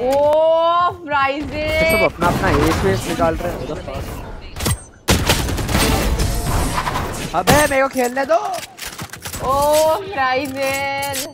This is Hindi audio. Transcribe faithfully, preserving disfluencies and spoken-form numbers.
ओह प्राइजेस सब अपना अपना एस निकाल रहे हैं उधर पास। अबे मेरे को खेलने दो। ओह प्राइजेस